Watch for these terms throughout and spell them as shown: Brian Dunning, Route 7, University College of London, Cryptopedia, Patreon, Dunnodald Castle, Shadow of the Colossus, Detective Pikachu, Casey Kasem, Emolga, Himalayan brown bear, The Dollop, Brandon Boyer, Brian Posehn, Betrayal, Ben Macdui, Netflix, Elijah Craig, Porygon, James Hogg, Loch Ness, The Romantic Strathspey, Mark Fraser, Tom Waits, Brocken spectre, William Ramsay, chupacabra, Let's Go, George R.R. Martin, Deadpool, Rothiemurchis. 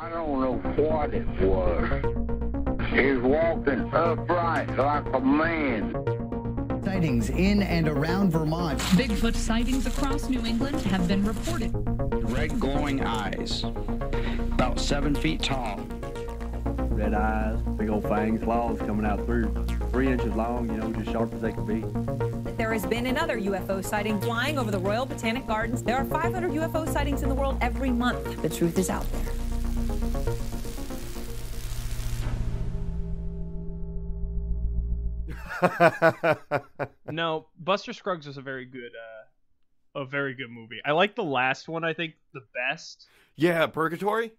I don't know what it was. He's walking upright like a man. Sightings in and around Vermont. Bigfoot sightings across New England have been reported. Red glowing eyes, about 7 feet tall. Red eyes, big old fangs, claws coming out through. 3 inches long, you know, just sharp as they could be. There has been another UFO sighting flying over the Royal Botanic Gardens. There are 500 UFO sightings in the world every month. The truth is out there. No, Buster Scruggs was a very good movie. I like the last one, I think, the best. Yeah, Purgatory?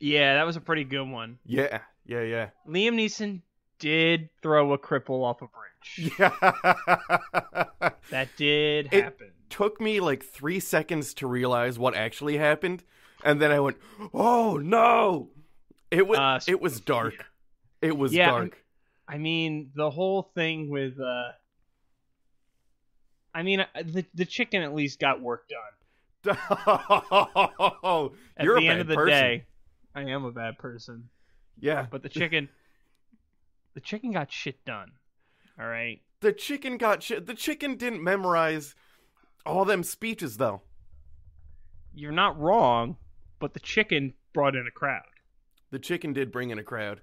Yeah, that was a pretty good one. Yeah. Liam Neeson did throw a cripple off a bridge. Yeah. That did happen. It took me like 3 seconds to realize what actually happened, and then I went, oh, no! It was dark. Yeah. It was dark. I mean, the whole thing with, the chicken at least got work done. Oh, you're a bad person. At the end of the day, I am a bad person. Yeah. But the chicken got shit done. All right? The chicken got shit. The chicken didn't memorize all them speeches, though. You're not wrong, but the chicken brought in a crowd. The chicken did bring in a crowd.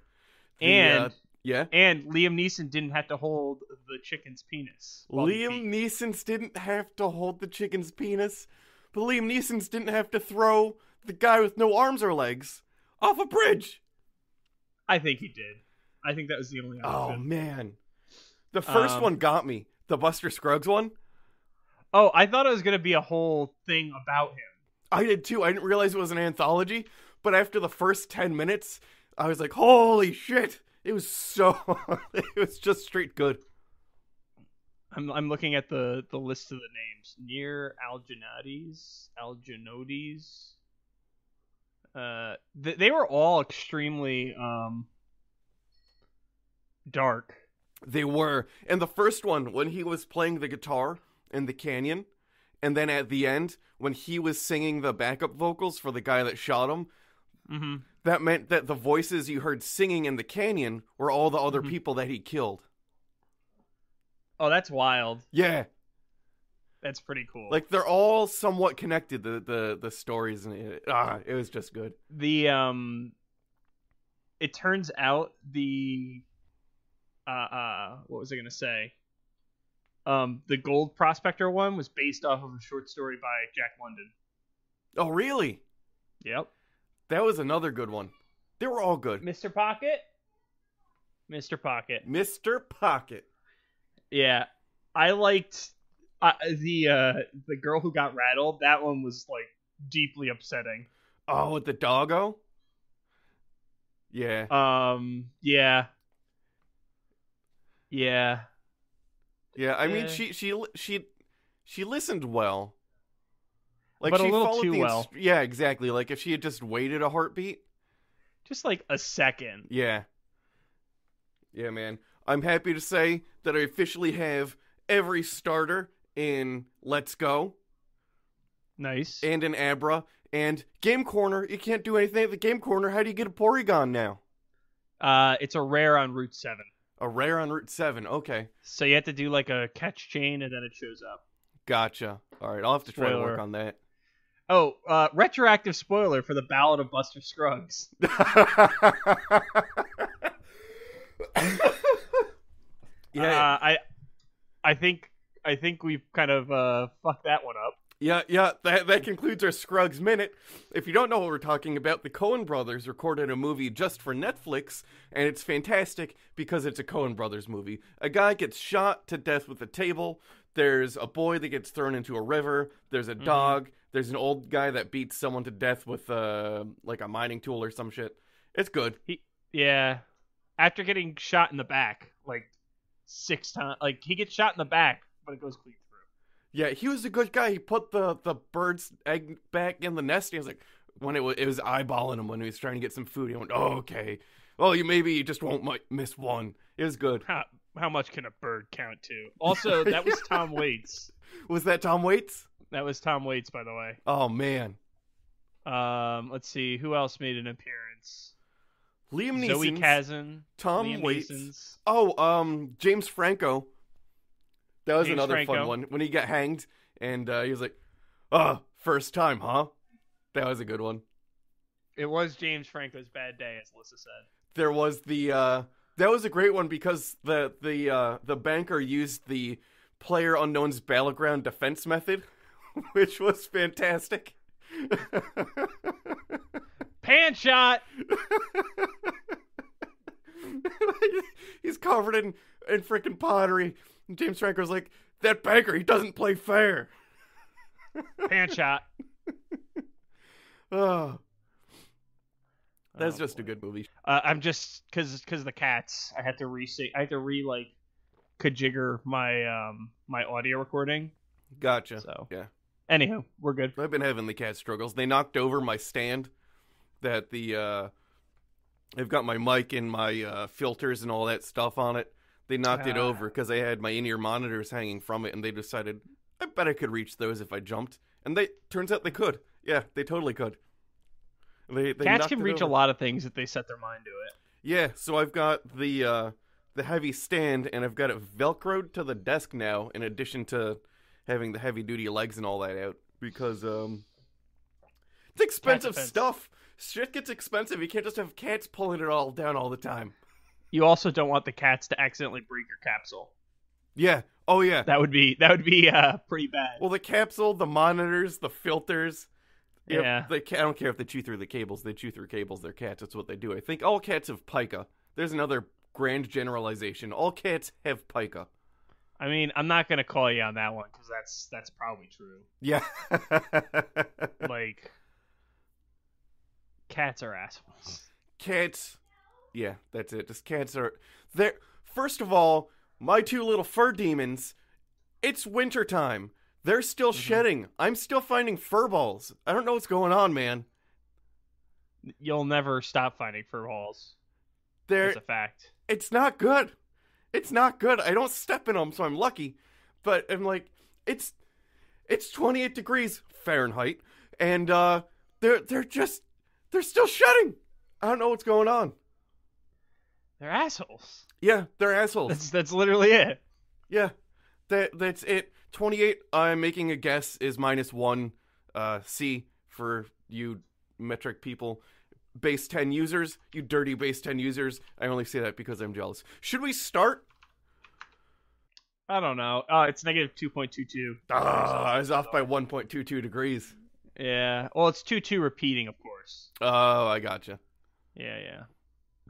And Liam Neeson didn't have to hold the chicken's penis. Liam Neeson's didn't have to hold the chicken's penis, but Liam Neeson's didn't have to throw the guy with no arms or legs off a bridge. I think he did. I think that was the only option. Oh, man. The first one got me. The Buster Scruggs one. Oh, I thought it was going to be a whole thing about him. I did, too. I didn't realize it was an anthology, but after the first 10 minutes, I was like, holy shit. It was just straight good. I'm looking at the list of the names. Near Algenodes. They were all extremely dark. They were. And the first one, when he was playing the guitar in the canyon, and then at the end, when he was singing the backup vocals for the guy that shot him, mm-hmm. That meant that the voices you heard singing in the canyon were all the other people that he killed. Oh, that's wild. Yeah. That's pretty cool. Like, they're all somewhat connected, the stories, and it was just good. The it turns out the what was I gonna say? The Gold Prospector one was based off of a short story by Jack London. Oh, really? Yep. That was another good one. They were all good. Mr. Pocket. Yeah. I liked the girl who got rattled. That one was, like, deeply upsetting. Oh, with the doggo? Yeah. Yeah. Yeah, I mean, she listened well. Like, but she a little too well. Yeah, exactly. Like, if she had just waited a heartbeat. Just, like, a second. Yeah. Yeah, man. I'm happy to say that I officially have every starter in Let's Go. Nice. And in Abra. And Game Corner. You can't do anything at the Game Corner. How do you get a Porygon now? It's a rare on Route 7. A rare on Route 7. Okay. So you have to do, like, a catch chain, and then it shows up. Gotcha. All right. I'll have to try to work on that. Oh, retroactive spoiler for the Ballad of Buster Scruggs. Yeah. I think we've kind of fucked that one up. Yeah. That concludes our Scruggs Minute. If you don't know what we're talking about, the Coen Brothers recorded a movie just for Netflix, and it's fantastic because it's a Coen Brothers movie. A guy gets shot to death with a table. There's a boy that gets thrown into a river. There's a dog. There's an old guy that beats someone to death with like a mining tool or some shit. It's good. Yeah. After getting shot in the back, like 6 times, like he gets shot in the back, but it goes clean through. Yeah, he was a good guy. He put the bird's egg back in the nest. He was like, when it was eyeballing him when he was trying to get some food. He went, oh, okay. Well, you just won't miss one. It was good. How much can a bird count to? Also, that was Tom Waits. Was that Tom Waits? That was Tom Waits, by the way. Oh, man. Let's see who else made an appearance. Liam Neeson, Zoe Kazan, Tom Waits. Oh, James Franco. That was another fun one when he got hanged, and he was like, "Oh, first time, huh?" That was a good one. It was James Franco's bad day, as Alyssa said. There was the that was a great one because the banker used the PlayerUnknown's battleground defense method, which was fantastic. Pan shot. He's covered in freaking pottery. And James Franco's like, that banker, he doesn't play fair. Pan shot. Oh. That's just a good movie. I'm just because the cats. I have to like kajigger my my audio recording. Gotcha. So yeah. Anywho, we're good. I've been having the cat struggles. They knocked over my stand. That the I've got my mic and my filters and all that stuff on it. They knocked it over because I had my in-ear monitors hanging from it, and they decided I bet I could reach those if I jumped. And they turns out they could. Yeah, they totally could. They cats can reach a lot of things if they set their mind to it. Yeah, so I've got the heavy stand, and I've got it velcroed to the desk now, in addition to having the heavy-duty legs and all that out, because it's expensive stuff. Shit gets expensive. You can't just have cats pulling it all down all the time. You also don't want the cats to accidentally break your capsule. Yeah. Oh, yeah. That would be pretty bad. Well, the capsule, the monitors, the filters... Yeah, I don't care if they chew through the cables. They chew through cables. They're cats. That's what they do. I think all cats have pica. There's another grand generalization. All cats have pica. I mean, I'm not going to call you on that one because that's probably true. Yeah. Like, cats are assholes. Cats. Yeah, that's it. Just cats are... First of all, my two little fur demons, it's wintertime. They're still shedding. I'm still finding fur balls. I don't know what's going on, man. You'll never stop finding fur balls. That's a fact. It's not good. It's not good. I don't step in them, so I'm lucky. But I'm like, it's 28 degrees Fahrenheit, and they're still shedding. I don't know what's going on. They're assholes. Yeah, they're assholes. That's literally it. Yeah, that's it. 28, I'm making a guess, is -1 C for you metric people. Base 10 users, you dirty base 10 users. I only say that because I'm jealous. Should we start? I don't know. It's -2.22. I was off by 1.22 degrees. Yeah. Well, it's 2.2 repeating, of course. Oh, I gotcha. Yeah.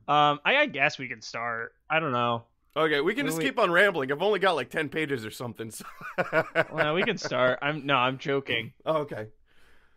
I guess we can start. I don't know. Okay, we can just keep on rambling. I've only got like 10 pages or something. So. Well, we can start. I'm joking. Oh, okay.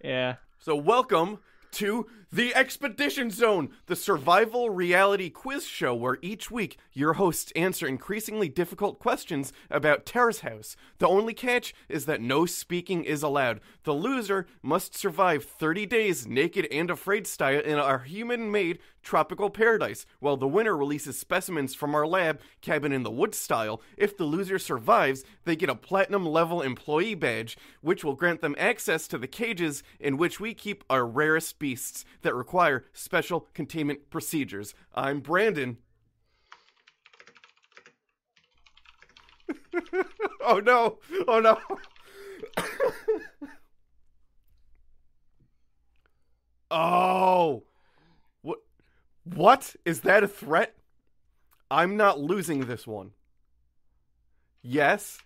Yeah. So welcome to the Expedition Zone, the survival reality quiz show where each week your hosts answer increasingly difficult questions about Terrace House. The only catch is that no speaking is allowed. The loser must survive 30 days naked and afraid style in our human-made tropical paradise, while the winner releases specimens from our lab, cabin in the woods style. If the loser survives, they get a platinum level employee badge, which will grant them access to the cages in which we keep our rarest beasts that require special containment procedures. I'm Brandon. Oh no! Oh no! Oh! What? Is that a threat? I'm not losing this one. Yes?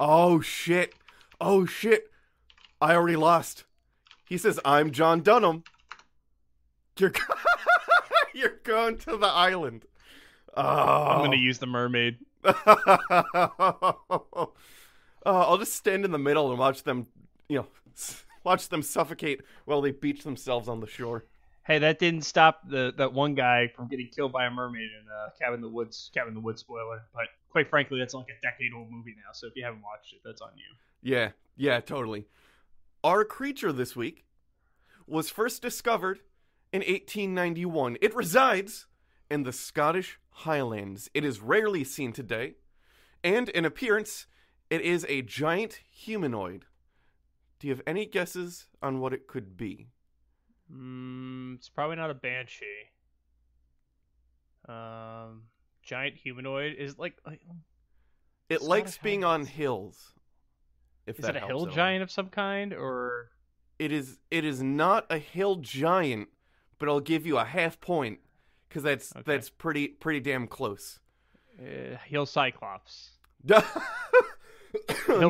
Oh, shit. Oh, shit. I already lost. He says, I'm John Dunham. You're going to the island. Oh. I'm going to use the mermaid. I'll just stand in the middle and watch them, watch them suffocate while they beach themselves on the shore. Hey, that didn't stop that one guy from getting killed by a mermaid in Cabin in the Woods spoiler. But quite frankly, that's like a decade-old movie now, so if you haven't watched it, that's on you. Yeah, totally. Our creature this week was first discovered in 1891. It resides in the Scottish Highlands. It is rarely seen today, and in appearance, it is a giant humanoid. Do you have any guesses on what it could be? It's probably not a banshee. Giant humanoid is like it likes being on hills. If is that it a hill giant of some kind, or it is not a hill giant, but I'll give you a half point because that's pretty damn close. Hill cyclops. Hill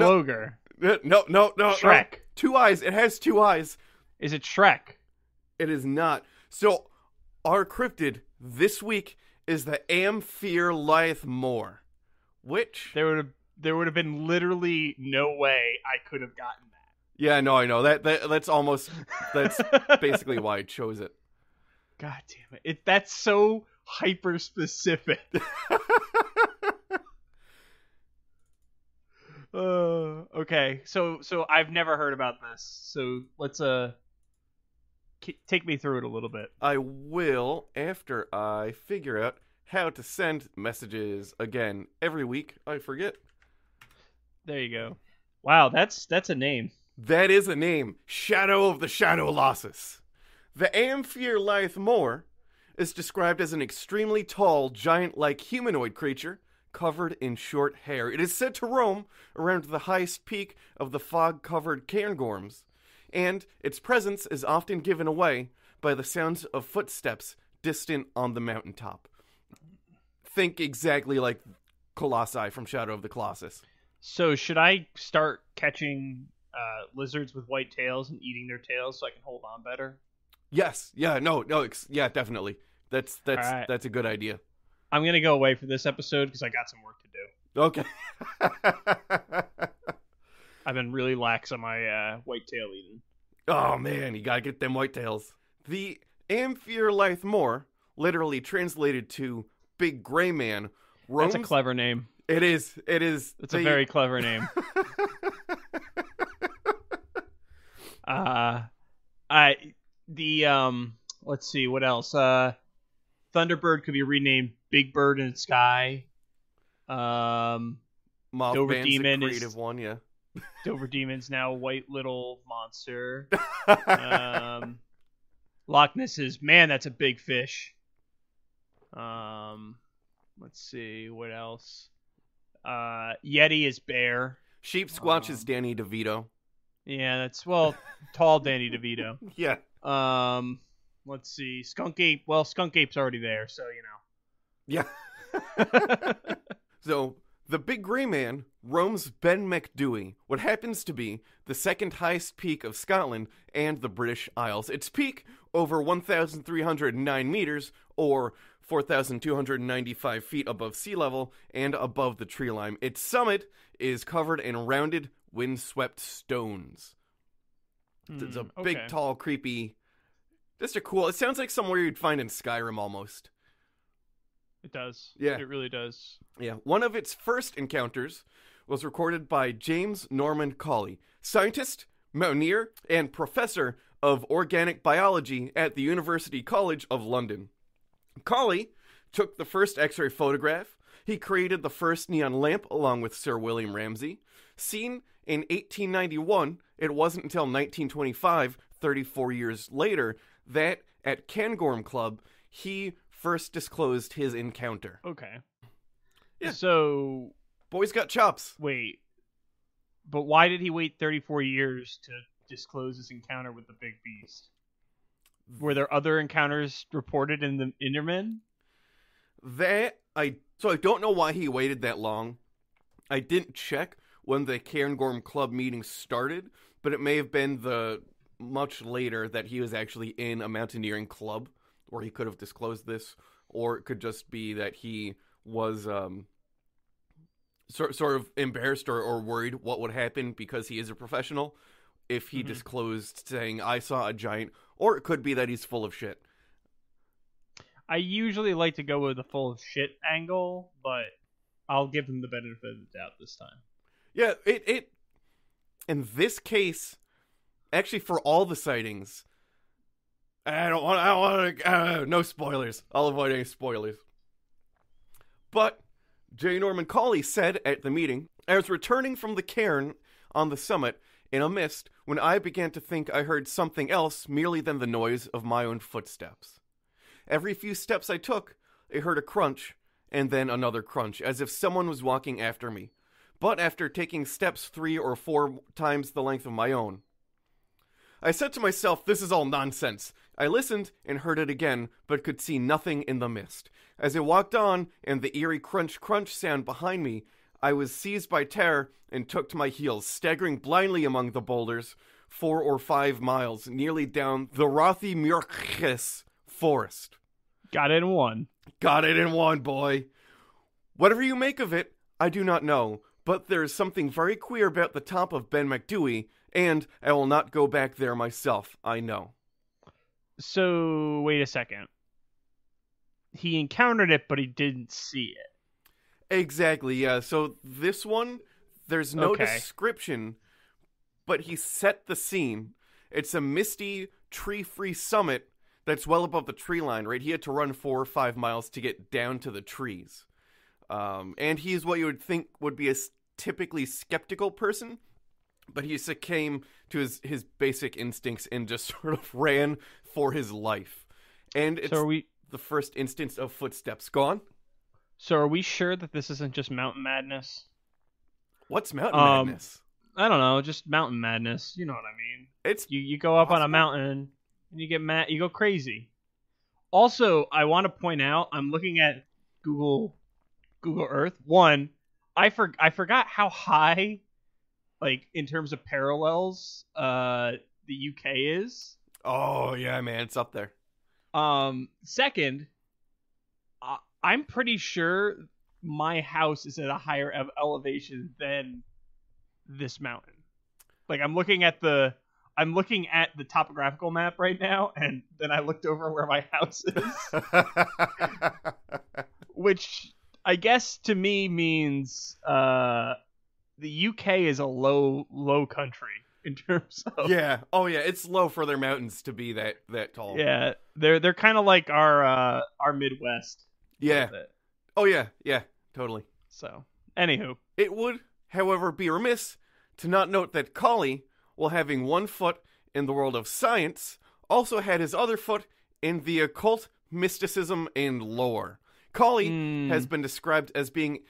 ogre. No. Shrek. No. Two eyes. It has two eyes. Is it Shrek? It is not. So our cryptid this week is the Am Fear Liath Mòr, which there would have been literally no way I could have gotten that. Yeah, no, I know that's basically why I chose it. God damn it! That's so hyper specific. Okay, so I've never heard about this. So let's take me through it a little bit. I will after I figure out how to send messages again. Every week I forget. There you go. Wow, that's a name. That is a name. Shadow of the Colossus. The Am Fear Liath Mòr is described as an extremely tall, giant-like humanoid creature covered in short hair. It is said to roam around the highest peak of the fog-covered Cairngorms, and its presence is often given away by the sounds of footsteps distant on the mountaintop. Think exactly like Colossi from Shadow of the Colossus. So should I start catching lizards with white tails and eating their tails so I can hold on better? Yes. Yeah. No. Yeah. Definitely. That's a good idea. I'm gonna go away for this episode because I got some work to do. Okay. I've been really lax on my white tail eating. Oh man, you gotta get them white tails. The Am Fear Liath Mòr, literally translated to Big Gray Man, roams... That's a clever name. It is. It's a very clever name. Let's see what else. Thunderbird could be renamed Big Bird in the Sky. Dover Demon, the creative one, yeah. Dover Demon's now White Little Monster. Loch Ness is, man, that's a big fish. Let's see what else. Yeti is bear. Sheep Squatch is Danny DeVito. Yeah, that's tall Danny DeVito. Yeah. Let's see. Skunk Ape. Well, Skunk Ape's already there, so you know. Yeah. So the Big Gray Man roams Ben Macdui, what happens to be the second highest peak of Scotland and the British Isles. Its peak over 1,309 meters, or 4,295 feet above sea level and above the tree line. Its summit is covered in rounded, windswept stones. It's a big, tall, creepy... Just a cool... It sounds like somewhere you'd find in Skyrim almost. It does. Yeah. It really does. Yeah. One of its first encounters was recorded by James Norman Collie, scientist, mountaineer, and professor of organic biology at the University College of London. Collie took the first X-ray photograph. He created the first neon lamp along with Sir William Ramsay. Seen in 1891, it wasn't until 1925, 34 years later, that at Cairngorm Club, he first disclosed his encounter. Okay. Yeah. So... Boy's got chops. Wait. But why did he wait 34 years to disclose his encounter with the big beast? Were there other encounters reported in the intermin? I don't know why he waited that long. I didn't check when the Cairngorm Club meeting started, but it may have been much later that he was actually in a mountaineering club where he could have disclosed this, or it could just be that he was sort of embarrassed or worried what would happen because he is a professional if he disclosed saying, I saw a giant, or it could be that he's full of shit. I usually like to go with the full of shit angle, but I'll give him the benefit of the doubt this time. Yeah, it in this case... Actually, for all the sightings, I don't want to, no spoilers. I'll avoid any spoilers. But J. Norman Collie said at the meeting, I was returning from the cairn on the summit in a mist when I began to think I heard something else merely than the noise of my own footsteps. Every few steps I took, I heard a crunch, and then another crunch, as if someone was walking after me, but after taking steps 3 or 4 times the length of my own. I said to myself, this is all nonsense. I listened and heard it again, but could see nothing in the mist. As I walked on, and the eerie crunch-crunch sound behind me, I was seized by terror and took to my heels, staggering blindly among the boulders 4 or 5 miles, nearly down the Rothiemurchis forest. Got it in one, boy. Whatever you make of it, I do not know, but there is something very queer about the top of Ben Macdui, and I will not go back there myself, I know. So, wait a second. He encountered it, but he didn't see it. Exactly, yeah. So this one, there's no description, but he set the scene. It's a misty, tree-free summit that's well above the tree line, right? He had to run 4 or 5 miles to get down to the trees. And he's what you would think would be a typically skeptical person, but he succumbed to his basic instincts and just sort of ran for his life. And it's the first instance of footsteps. Go on. So are we sure that this isn't just mountain madness? What's mountain madness? I don't know, just mountain madness. You know what I mean? It's you go up on a mountain and you get mad, you go crazy. Also, I want to point out, I'm looking at Google Earth. One, I forgot how high, like, in terms of parallels, the UK is. Oh, yeah, man, it's up there. Second, I'm pretty sure my house is at a higher elevation than this mountain. Like, I'm looking at the topographical map right now, and then I looked over where my house is. Which, I guess, to me means the UK is a low country in terms of... Yeah. Oh, yeah. It's low for their mountains to be that tall. Yeah. They're kind of like our Midwest. Yeah. Oh, yeah. Yeah. Totally. So, anywho. It would, however, be remiss to not note that Collie, while having one foot in the world of science, also had his other foot in the occult, mysticism, and lore. Collie has been described as being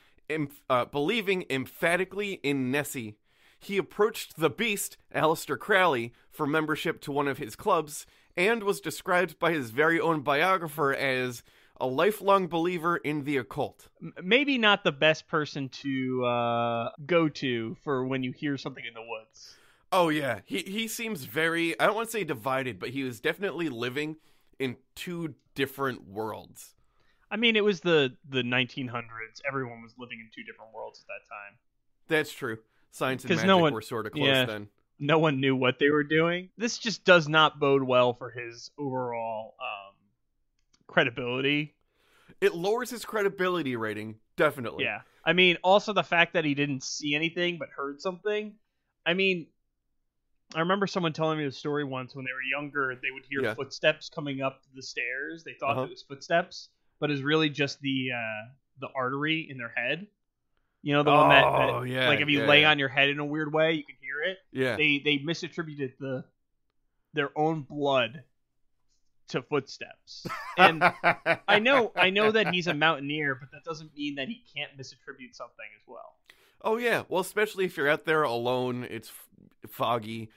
believing emphatically in Nessie. He approached the Beast, Aleister Crowley, for membership to one of his clubs, and was described by his very own biographer as a lifelong believer in the occult. Maybe not the best person to go to for when you hear something in the woods. Oh, yeah. He seems very, I don't want to say divided, but he was definitely living in 2 different worlds. I mean, it was the 1900s. Everyone was living in 2 different worlds at that time. That's true. Science and magic were sort of close then. No one knew what they were doing. This just does not bode well for his overall credibility. It lowers his credibility rating, definitely. Yeah. I mean, also the fact that he didn't see anything but heard something. I mean, I remember someone telling me the story once when they were younger. They would hear footsteps coming up the stairs. They thought it was footsteps, but is really just the artery in their head. You know, the one like if you lay on your head in a weird way, you can hear it. Yeah. They misattributed their own blood to footsteps. And I know that he's a mountaineer, but that doesn't mean that he can't misattribute something as well. Oh yeah. Well, especially if you're out there alone, it's foggy,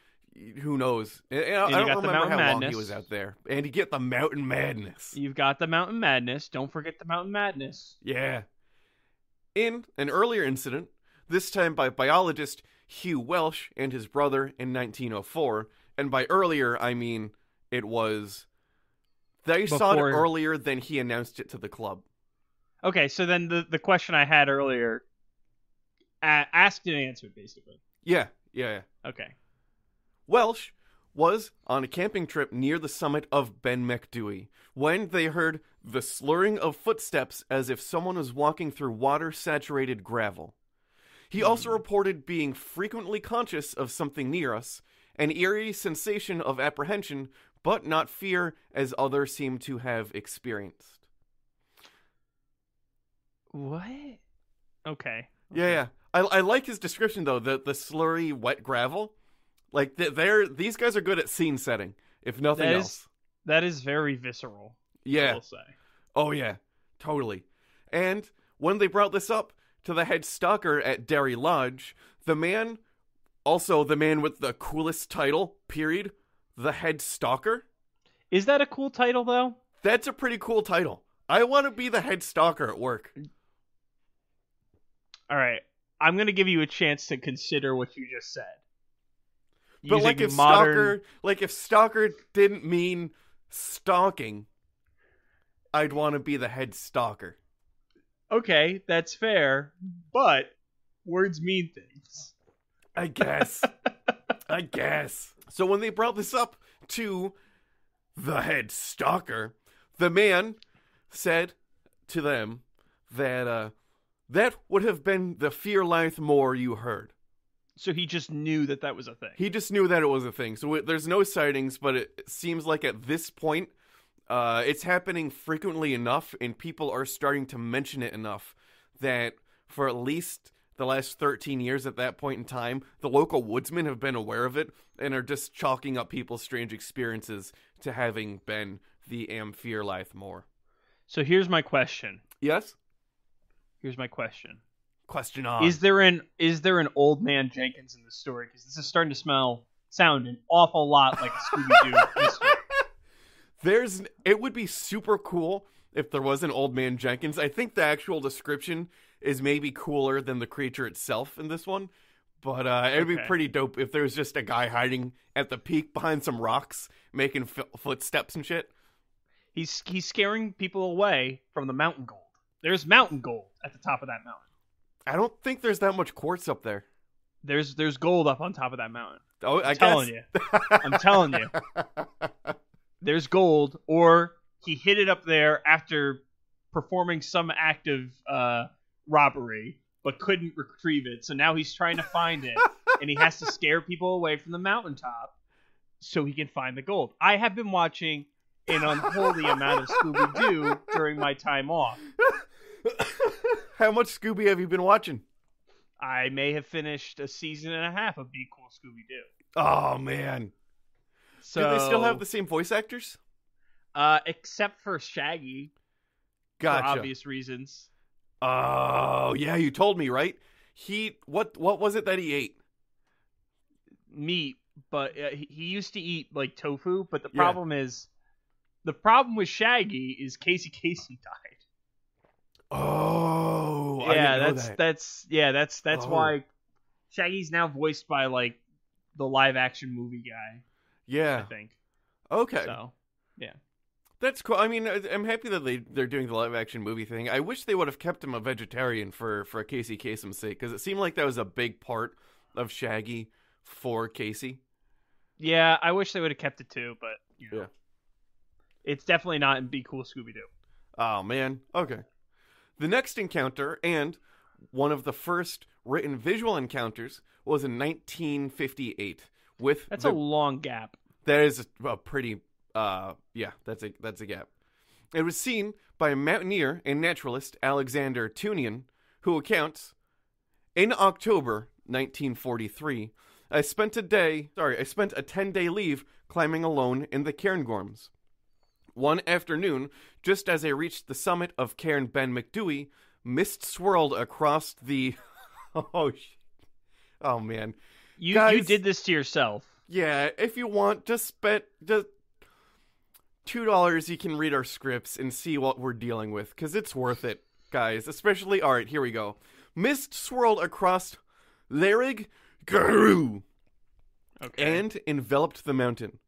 who knows? And I don't remember how long he was out there. And you get the mountain madness. You've got the mountain madness. Don't forget the mountain madness. Yeah. In an earlier incident, this time by biologist Hugh Welsh and his brother in 1904, and by earlier, I mean it was... They saw it earlier than he announced it to the club. Okay, so then the question I had earlier, asked and answered, basically. Yeah. Okay. Welsh was on a camping trip near the summit of Ben Macdui when they heard the slurring of footsteps as if someone was walking through water-saturated gravel. He also reported being frequently conscious of something near us, an eerie sensation of apprehension, but not fear as others seem to have experienced. What? Okay. Yeah. I like his description, though, the slurry wet gravel. Like, these guys are good at scene setting, if nothing else. That is very visceral. Yeah. I will say. Oh, yeah. Totally. And when they brought this up to the head stalker at Derry Lodge, the man, also the man with the coolest title, period, the head stalker. Is that a cool title, though? That's a pretty cool title. I want to be the head stalker at work. All right. I'm going to give you a chance to consider what you just said. But like if modern... stalker didn't mean stalking, I'd want to be the head stalker. Okay, that's fair, but words mean things. I guess. I guess. So when they brought this up to the head stalker, the man said to them that that would have been the Fear Liath Mòr you heard. So he just knew that that was a thing. He just knew that it was a thing. So there's no sightings, but it seems like at this point, it's happening frequently enough and people are starting to mention it enough that for at least the last 13 years at that point in time, the local woodsmen have been aware of it and are just chalking up people's strange experiences to having been the Am Fear Liath Mòr. So here's my question. Yes? Here's my question. Question on. Is there an old man Jenkins in this story? Because this is starting to sound an awful lot like a Scooby Doo history. It would be super cool if there was an old man Jenkins. I think the actual description is maybe cooler than the creature itself in this one, but it'd be pretty dope if there was just a guy hiding at the peak behind some rocks, making footsteps and shit. He's scaring people away from the mountain gold. There's mountain gold at the top of that mountain. I don't think there's that much quartz up there. There's gold up on top of that mountain. Oh, I'm telling you. I'm telling you. There's gold, or he hid it up there after performing some act of robbery, but couldn't retrieve it. So now he's trying to find it, and he has to scare people away from the mountaintop so he can find the gold. I have been watching an unholy amount of Scooby-Doo during my time off. How much Scooby have you been watching? I may have finished a season and a half of Be Cool Scooby-Doo. Oh, man. So, do they still have the same voice actors? Except for Shaggy. Gotcha. For obvious reasons. Oh, yeah, you told me, right? What was it that he ate? Meat, but he used to eat, like, tofu, but the problem with Shaggy is Casey Kasem died. Oh, yeah, I didn't know that's why Shaggy's now voiced by like the live action movie guy. Yeah, I think. Okay, so yeah, that's cool. I mean, I'm happy that they're doing the live action movie thing. I wish they would have kept him a vegetarian for Casey Kasem's sake, because it seemed like that was a big part of Shaggy for Casey. Yeah, I wish they would have kept it too, but you know, it's definitely not in Be Cool Scooby Doo. Oh man, okay. The next encounter, and one of the first written visual encounters, was in 1958. That's a long gap. That is a pretty, that's a gap. It was seen by mountaineer and naturalist Alexander Tunian, who accounts, in October 1943, I spent a 10-day leave climbing alone in the Cairngorms. One afternoon, just as I reached the summit of Cairn Ben Macdui, mist swirled across the... Oh, man. Guys, you did this to yourself. Yeah, if you want, just spend $2. You can read our scripts and see what we're dealing with, because it's worth it, guys. Especially... All right, here we go. Mist swirled across Larig Garu and enveloped the mountain.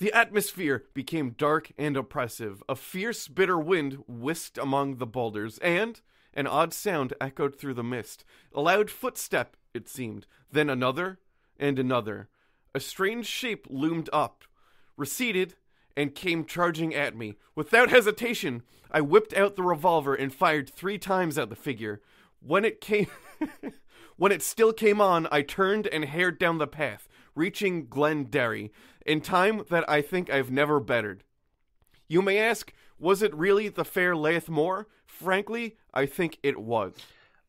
The atmosphere became dark and oppressive. A fierce, bitter wind whisked among the boulders, and an odd sound echoed through the mist. A loud footstep, it seemed, then another and another. A strange shape loomed up, receded, and came charging at me. Without hesitation, I whipped out the revolver and fired 3 times at the figure. When it still came on, I turned and hared down the path, reaching Glenderry in time that I think I've never bettered. You may ask, was it really the Fear Liath Mòr? Frankly, I think it was.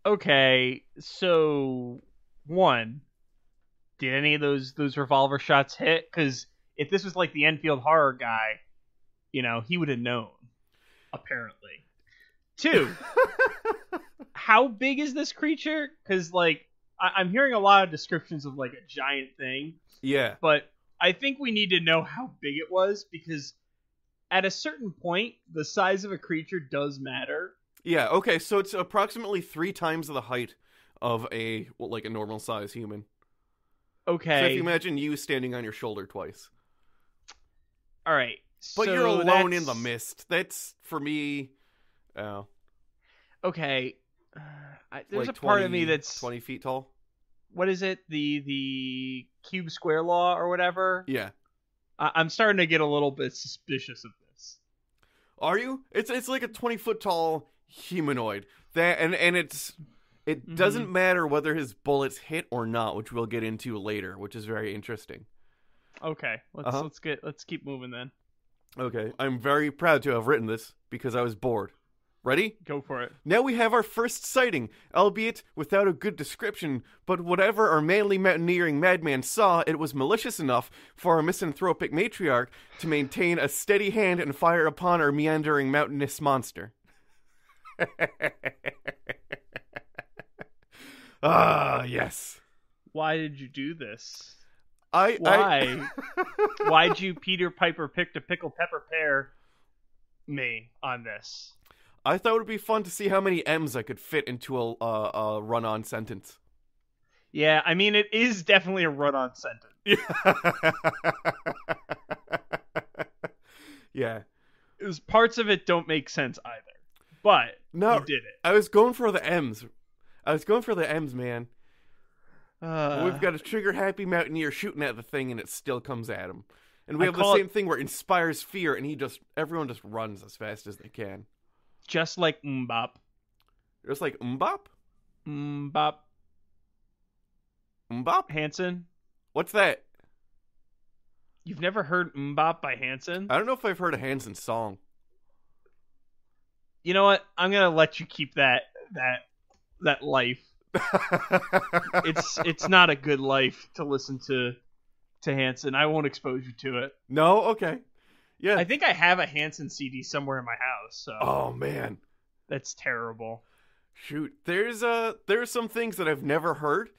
Okay, so, one, did any of those revolver shots hit? Because if this was like the Enfield horror guy, you know, he would have known, apparently. Two, how big is this creature? Because, like, I'm hearing a lot of descriptions of, like, a giant thing. Yeah. But I think we need to know how big it was, because at a certain point, the size of a creature does matter. Yeah, okay, so it's approximately 3 times the height of a normal size human. Okay. So if you imagine you standing on your shoulder twice. All right. But so you're alone in the mist. That's, for me... Oh. Okay. There's like a part of me that's... 20 feet tall? What is it? The cube square law or whatever? Yeah. I'm starting to get a little bit suspicious of this. Are you? It's like a 20-foot tall humanoid. That and it mm-hmm. doesn't matter whether his bullets hit or not, which we'll get into later, which is very interesting. Okay. Let's keep moving then. Okay. I'm very proud to have written this because I was bored. Ready? Go for it. Now we have our first sighting, albeit without a good description, but whatever our manly mountaineering madman saw, it was malicious enough for our misanthropic matriarch to maintain a steady hand and fire upon our meandering mountainous monster. Ah, yes. Why did you do this? Why'd you Peter Piper pick to pickle pepper pear me on this? I thought it would be fun to see how many M's I could fit into a run-on sentence. Yeah, I mean, it is definitely a run-on sentence. Yeah. It was, parts of it don't make sense either, but you did it. I was going for the M's, man. We've got a trigger-happy mountaineer shooting at the thing, and it still comes at him. And we have the same thing where it inspires fear, and everyone just runs as fast as they can. Just like Mbop. Just like Mbop? Mbop. Mbop? Hanson. What's that? You've never heard Mbop by Hanson? I don't know if I've heard a Hanson song. You know what? I'm going to let you keep that life. It's not a good life to listen to Hanson. I won't expose you to it. No? Okay. Yeah, I think I have a Hanson CD somewhere in my house. So. Oh man, that's terrible. Shoot, there's some things that I've never heard,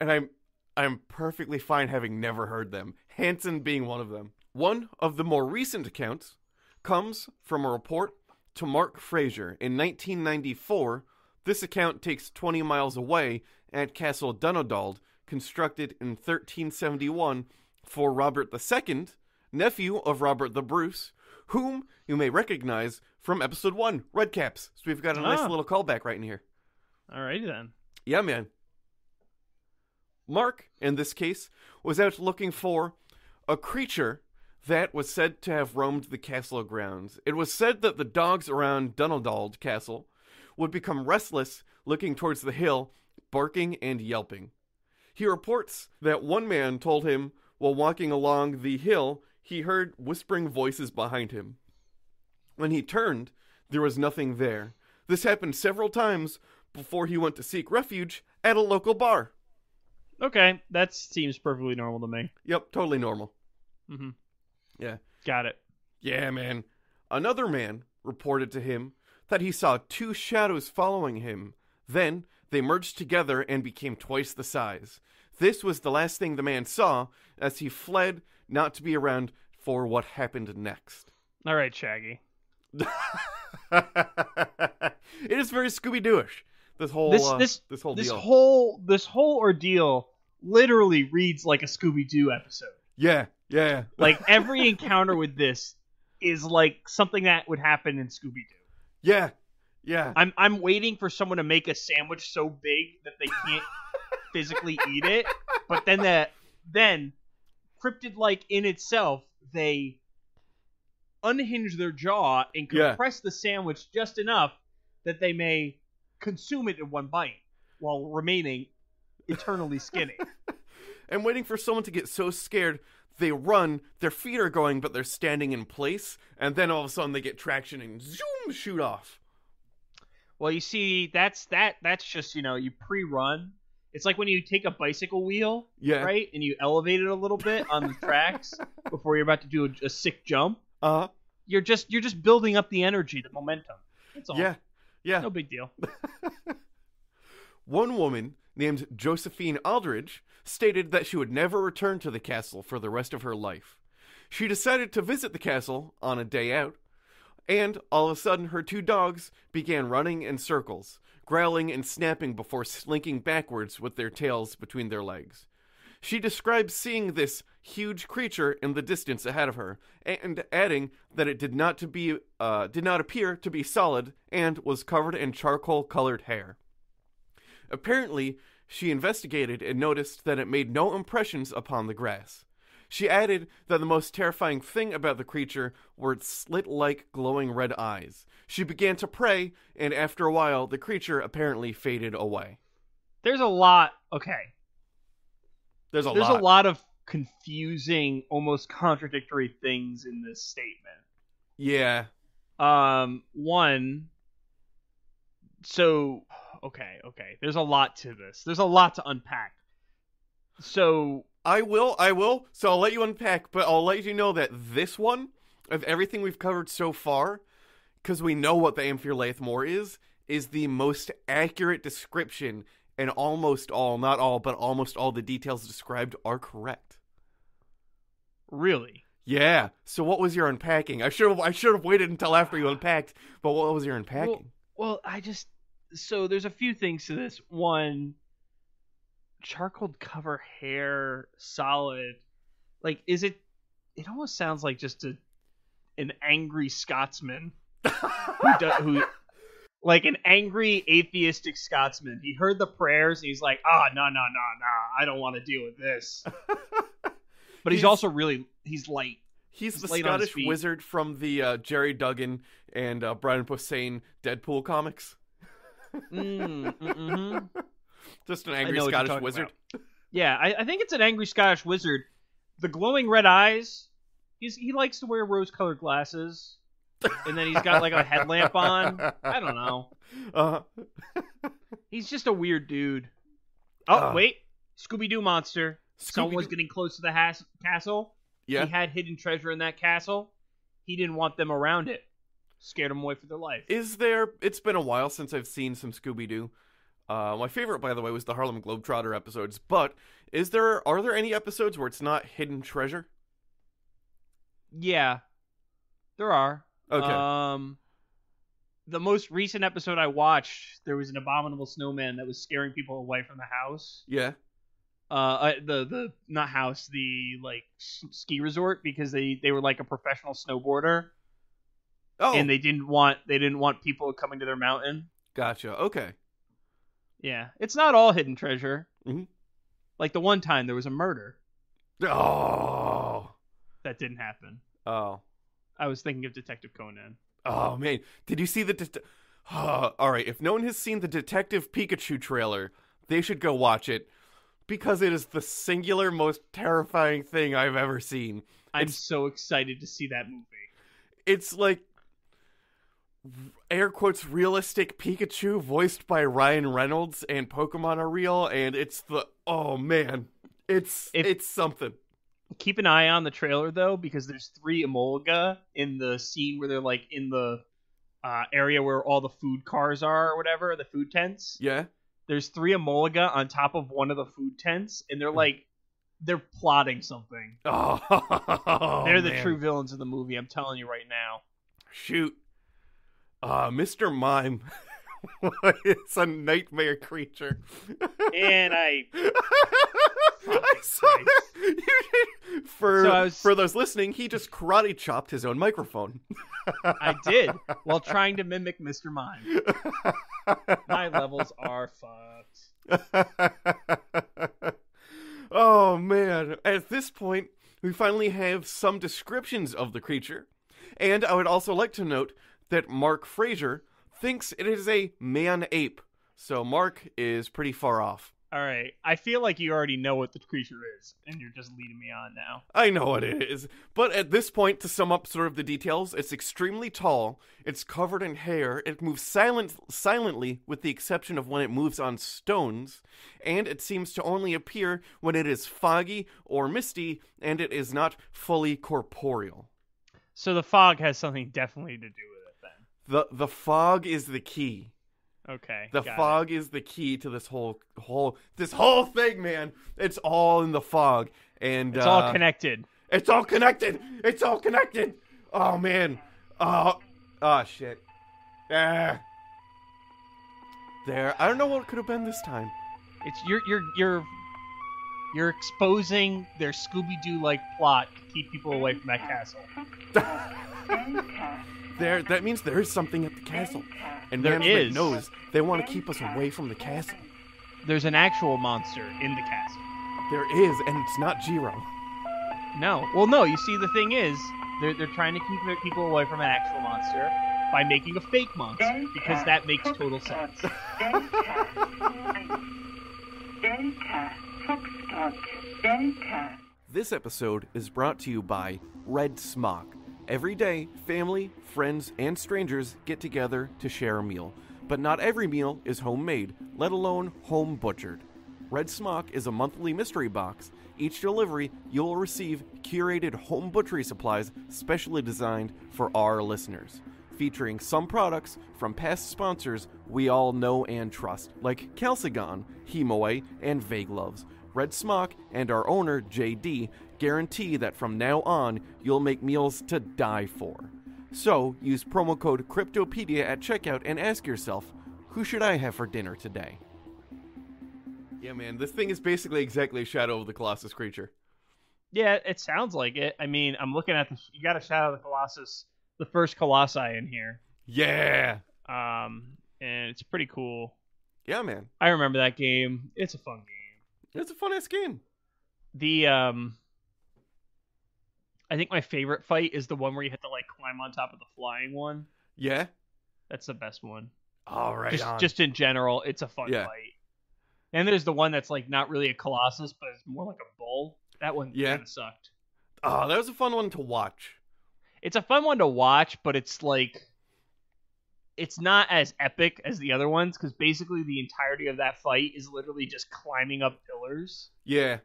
and I'm perfectly fine having never heard them. Hanson being one of them. One of the more recent accounts comes from a report to Mark Fraser in 1994. This account takes 20 miles away at Castle Dunnodald, constructed in 1371 for Robert II. Nephew of Robert the Bruce, whom you may recognize from episode 1, Redcaps. So we've got a nice little callback right in here. All right, then. Yeah, man. Mark, in this case, was out looking for a creature that was said to have roamed the castle grounds. It was said that the dogs around Dunnodald Castle would become restless, looking towards the hill, barking and yelping. He reports that one man told him, while walking along the hill, he heard whispering voices behind him. When he turned, there was nothing there. This happened several times before he went to seek refuge at a local bar. Okay, that seems perfectly normal to me. Yep, totally normal. Mm-hmm. Yeah. Got it. Yeah, man. Another man reported to him that he saw 2 shadows following him. Then, they merged together and became twice the size. This was the last thing the man saw as he fled, not to be around for what happened next. All right, Shaggy. It is very Scooby Dooish. This whole ordeal literally reads like a Scooby Doo episode. Yeah. Like every encounter with this is like something that would happen in Scooby Doo. Yeah. I'm waiting for someone to make a sandwich so big that they can't physically eat it, but then cryptid, like in itself, they unhinge their jaw and compress the sandwich just enough that they may consume it in one bite while remaining eternally skinny. I'm waiting for someone to get so scared they run, their feet are going, but they're standing in place, and then all of a sudden they get traction and zoom, shoot off. Well, you see, that's just, you know, you pre-run It's like when you take a bicycle wheel, right, and you elevate it a little bit on the tracks before you're about to do a sick jump. Uh-huh. You're just building up the energy, the momentum. That's all. Yeah. No big deal. One woman named Josephine Aldridge stated that she would never return to the castle for the rest of her life. She decided to visit the castle on a day out, and all of a sudden her two dogs began running in circles, growling and snapping before slinking backwards with their tails between their legs. She described seeing this huge creature in the distance ahead of her, and adding that it did not appear to be solid and was covered in charcoal-colored hair. Apparently, she investigated and noticed that it made no impressions upon the grass. She added that the most terrifying thing about the creature were its slit-like glowing red eyes. She began to pray, and after a while, the creature apparently faded away. There's a lot... Okay. There's a lot of confusing, almost contradictory things in this statement. Yeah. One... So... Okay. There's a lot to this. There's a lot to unpack. So... I will. So I'll let you unpack, but I'll let you know that this one, of everything we've covered so far, because we know what the Am Fear Liath Mòr is the most accurate description, and almost all, not all, but almost all the details described are correct. Really? Yeah. So what was your unpacking? I should have waited until after you unpacked, but what was your unpacking? Well, so there's a few things to this. One... charcoal cover hair, solid, like, is it almost sounds like just an angry Scotsman who like an angry atheistic Scotsman. He heard the prayers and he's like, no, I don't want to deal with this. But he's also really, he's light. He's the light Scottish wizard from the Jerry Duggan and Brian Posehn Deadpool comics. Just an angry Scottish wizard. About. Yeah, I think it's an angry Scottish wizard. The glowing red eyes. He likes to wear rose-colored glasses, and then he's got like a headlamp on. I don't know. He's just a weird dude. Oh wait, Scooby Doo monster. Someone was getting close to the castle. Yeah, he had hidden treasure in that castle. He didn't want them around it. Scared them away for their life. It's been a while since I've seen some Scooby Doo. My favorite, by the way, was the Harlem Globetrotter episodes, but are there any episodes where it's not hidden treasure? Yeah, there are. Okay. The most recent episode I watched, there was an abominable snowman that was scaring people away from the house. Yeah. The not house, the like ski resort, because they were like a professional snowboarder. Oh. And they didn't want people coming to their mountain. Gotcha. Okay. Yeah, it's not all hidden treasure. Mm-hmm. Like the one time there was a murder. Oh, that didn't happen. Oh, I was thinking of Detective Conan. Oh man, did you see the? All right, if no one has seen the Detective Pikachu trailer, they should go watch it because it is the singular most terrifying thing I've ever seen. I'm so excited to see that movie. It's like, air quotes, realistic Pikachu voiced by Ryan Reynolds, and Pokemon are real, and it's the, oh man, it's something. Keep an eye on the trailer though, because there's three Emolga in the scene where they're like in the area where all the food cars are or whatever, the food tents. Yeah, there's three Emolga on top of one of the food tents, and they're like, they're plotting something. Oh, they're the true villains of the movie. I'm telling you right now. Shoot. Mr. Mime. It's a nightmare creature. And I saw that. For those listening, he just karate chopped his own microphone. I did, while trying to mimic Mr. Mime. My levels are fucked. Oh, man. At this point, we finally have some descriptions of the creature. And I would also like to note that Mark Fraser thinks it is a man ape. So Mark is pretty far off. All right. I feel like you already know what the creature is, and you're just leading me on now. I know what it is. But at this point, to sum up sort of the details, it's extremely tall. It's covered in hair. It moves silently, with the exception of when it moves on stones. And it seems to only appear when it is foggy or misty, and it is not fully corporeal. So the fog has something definitely to do with it, then. The fog is the key. Okay. The fog is the key to this whole thing, man. It's all in the fog, and it's all connected. It's all connected. Oh man. Oh shit. There. I don't know what it could have been this time. It's you're exposing their Scooby Doo like plot to keep people away from that castle. There, that means there is something at the castle. And management knows they want to keep us away from the castle. There's an actual monster in the castle. There is, and it's not Jiro. No. Well, no, you see, the thing is, they're trying to keep their people away from an actual monster by making a fake monster, because that makes total sense. This episode is brought to you by Red Smock. Every day, family, friends, and strangers get together to share a meal. But not every meal is homemade, let alone home-butchered. Red Smock is a monthly mystery box. Each delivery, you'll receive curated home butchery supplies specially designed for our listeners, featuring some products from past sponsors we all know and trust, like Calcagon, Hemoe, and Vague Loves. Red Smock and our owner, JD, guarantee that from now on, you'll make meals to die for. So, use promo code Cryptopedia at checkout and ask yourself, who should I have for dinner today? Yeah, man, this thing is basically exactly Shadow of the Colossus creature. Yeah, it sounds like it. I mean, I'm looking at you got a Shadow of the Colossus, the first Colossi in here. Yeah! And it's pretty cool. Yeah, man. I remember that game. It's a fun game. It's a fun-ass game. I think my favorite fight is the one where you have to like climb on top of the flying one. Yeah, that's the best one. All right, just in general, it's a fun fight. And there's the one that's like not really a colossus, but it's more like a bull. That one kind of sucked. Oh, that was a fun one to watch. It's a fun one to watch, but it's like it's not as epic as the other ones because basically the entirety of that fight is literally just climbing up pillars. Yeah.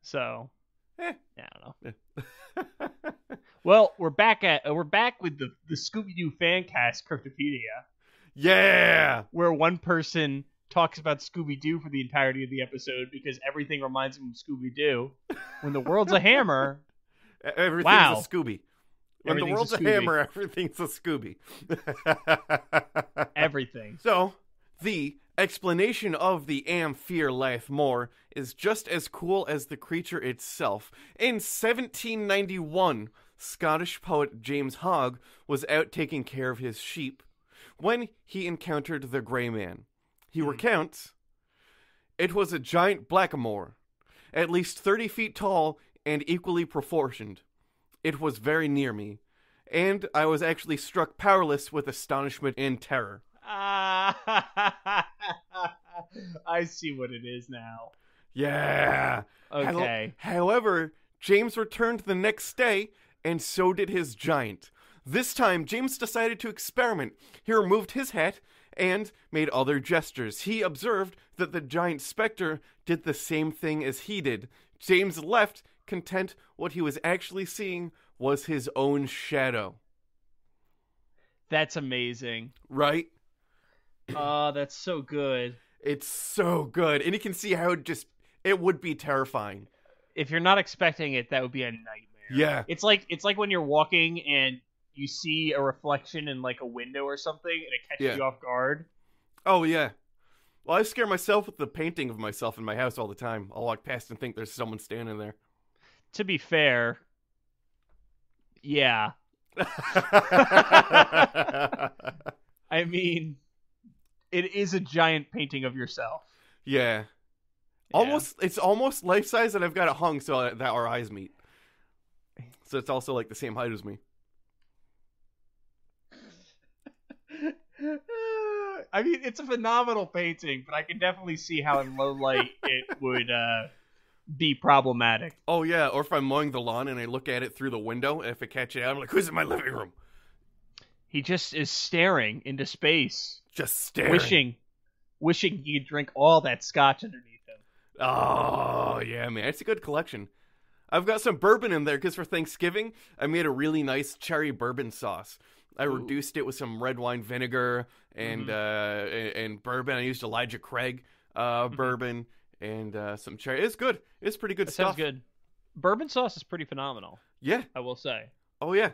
So. Yeah, I don't know. Well, we're back with the Scooby Doo fan cast Cryptopedia. Yeah, where one person talks about Scooby Doo for the entirety of the episode because everything reminds him of Scooby Doo. When the world's a hammer, everything's a Scooby. When the world's a hammer, everything's a Scooby. Everything. So the explanation of the Am Fear Liath Mòr is just as cool as the creature itself. In 1791, Scottish poet James Hogg was out taking care of his sheep when he encountered the Grey Man. He recounts, "It was a giant blackamoor, at least 30 feet tall and equally proportioned. It was very near me, and I was actually struck powerless with astonishment and terror." I see what it is now. Yeah. Okay. However, James returned the next day, and so did his giant. This time, James decided to experiment. He removed his hat and made other gestures. He observed that the giant spectre did the same thing as he did. James left, content what he was actually seeing was his own shadow. That's amazing. Right? Oh, that's so good. It's so good. And you can see how it would be terrifying. If you're not expecting it, that would be a nightmare. Yeah. It's like when you're walking and you see a reflection in like a window or something and it catches you off guard. Oh, yeah. Well, I scare myself with the painting of myself in my house all the time. I'll walk past and think there's someone standing there. To be fair, yeah. I mean... it is a giant painting of yourself. Yeah. Almost. It's almost life-size, and I've got it hung so that our eyes meet. So it's also, like, the same height as me. I mean, it's a phenomenal painting, but I can definitely see how in low light it would be problematic. Oh, yeah. Or if I'm mowing the lawn and I look at it through the window, and if I catch it out, I'm like, who's in my living room? He just is staring into space. Just staring. Wishing he could drink all that scotch underneath him. Oh, yeah, man. It's a good collection. I've got some bourbon in there because for Thanksgiving, I made a really nice cherry bourbon sauce. I reduced it with some red wine vinegar and bourbon. I used Elijah Craig bourbon and some cherry. It's good. It's pretty good stuff. Sounds good. Bourbon sauce is pretty phenomenal. Yeah. I will say. Oh, yeah.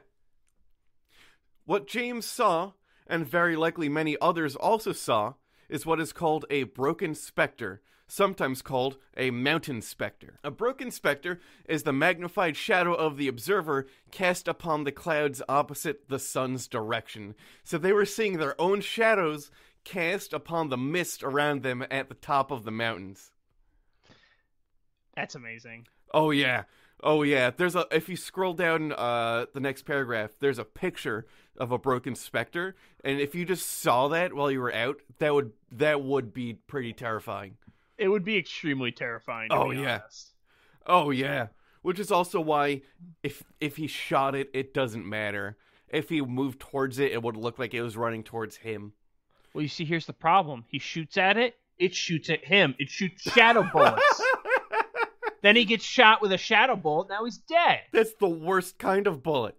What James saw, and very likely many others also saw, is what is called a brocken spectre, sometimes called a mountain spectre. A brocken spectre is the magnified shadow of the observer cast upon the clouds opposite the sun's direction. So they were seeing their own shadows cast upon the mist around them at the top of the mountains. That's amazing. Oh, yeah. Oh, yeah. There's a, if you scroll down the next paragraph, there's a picture of a brocken spectre. And if you just saw that while you were out, that would be pretty terrifying. It would be extremely terrifying, to be honest. Oh, yeah. Which is also why if he shot it, it doesn't matter. If he moved towards it, it would look like it was running towards him. Well, you see, here's the problem. He shoots at it. It shoots at him. It shoots shadow bullets. Then he gets shot with a shadow bullet. Now he's dead. That's the worst kind of bullet.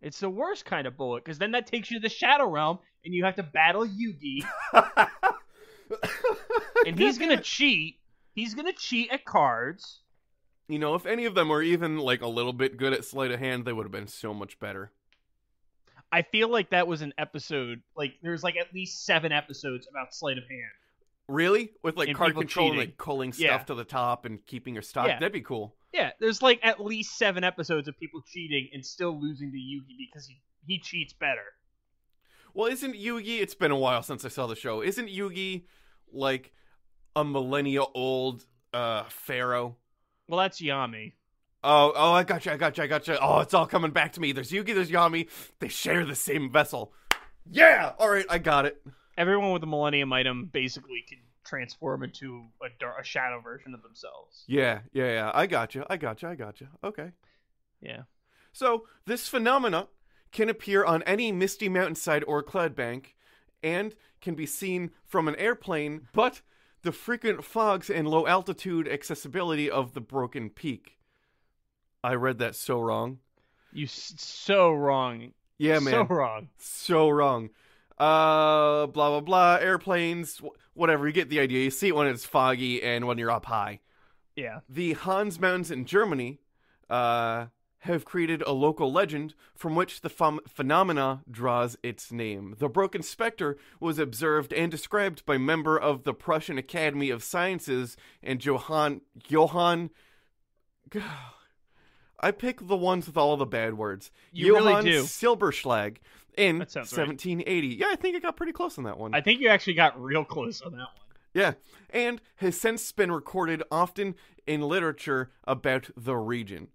It's the worst kind of bullet, because then that takes you to the Shadow Realm, and you have to battle Yugi. And he's going to cheat. He's going to cheat at cards. You know, if any of them were even, like, a little bit good at sleight of hand, they would have been so much better. I feel like that was an episode. Like, there's, like, at least 7 episodes about sleight of hand. Really? With, like, card control cheating. And, like, culling stuff to the top and keeping your stock? Yeah. That'd be cool. Yeah, there's, like, at least 7 episodes of people cheating and still losing to Yugi because he cheats better. Well, isn't Yugi... It's been a while since I saw the show. Isn't Yugi, like, a millennia-old pharaoh? Well, that's Yami. Oh, I gotcha. Oh, it's all coming back to me. There's Yugi, there's Yami. They share the same vessel. Yeah! All right, I got it. Everyone with a Millennium Item basically can transform into a shadow version of themselves. Yeah. I gotcha. Okay. Yeah. So, this phenomena can appear on any misty mountainside or cloud bank, and can be seen from an airplane, but the frequent fogs and low-altitude accessibility of the Brocken Peak. I read that so wrong. So wrong. Yeah, man. So wrong. Blah, blah, blah, airplanes, whatever, you get the idea. You see it when it's foggy and when you're up high. Yeah. The Hans Mountains in Germany have created a local legend from which the phenomena draws its name. The Brocken Spectre was observed and described by member of the Prussian Academy of Sciences and Johann... I pick the ones with all the bad words. You Johann really do. Silberschlag in 1780. Right. Yeah, I think I got pretty close on that one. I think you actually got real close on that one. Yeah, and has since been recorded often in literature about the region.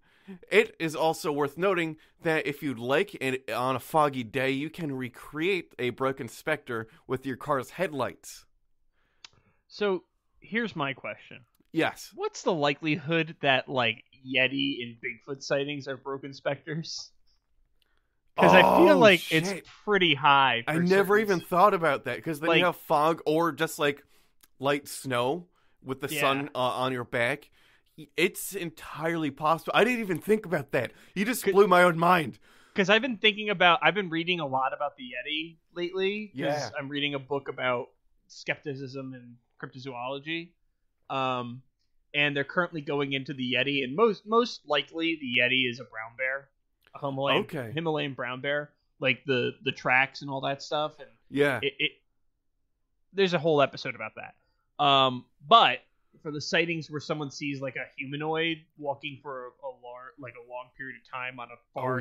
It is also worth noting that if you'd like, and on a foggy day, you can recreate a broken spectre with your car's headlights. So, here's my question. Yes. What's the likelihood that, like, Yeti and Bigfoot sightings are broken specters? Because I feel like it's pretty high. I never even thought about that, because then, like, you have fog or just, like, light snow with the sun on your back. It's entirely possible. I didn't even think about that. You just blew my own mind. Because I've been reading a lot about the Yeti lately. Yeah. I'm reading a book about skepticism and cryptozoology. And they're currently going into the Yeti, and most likely the Yeti is a brown bear. A Himalayan brown bear, like the tracks and all that stuff, and there's a whole episode about that. But for the sightings where someone sees, like, a humanoid walking for a long period of time on a far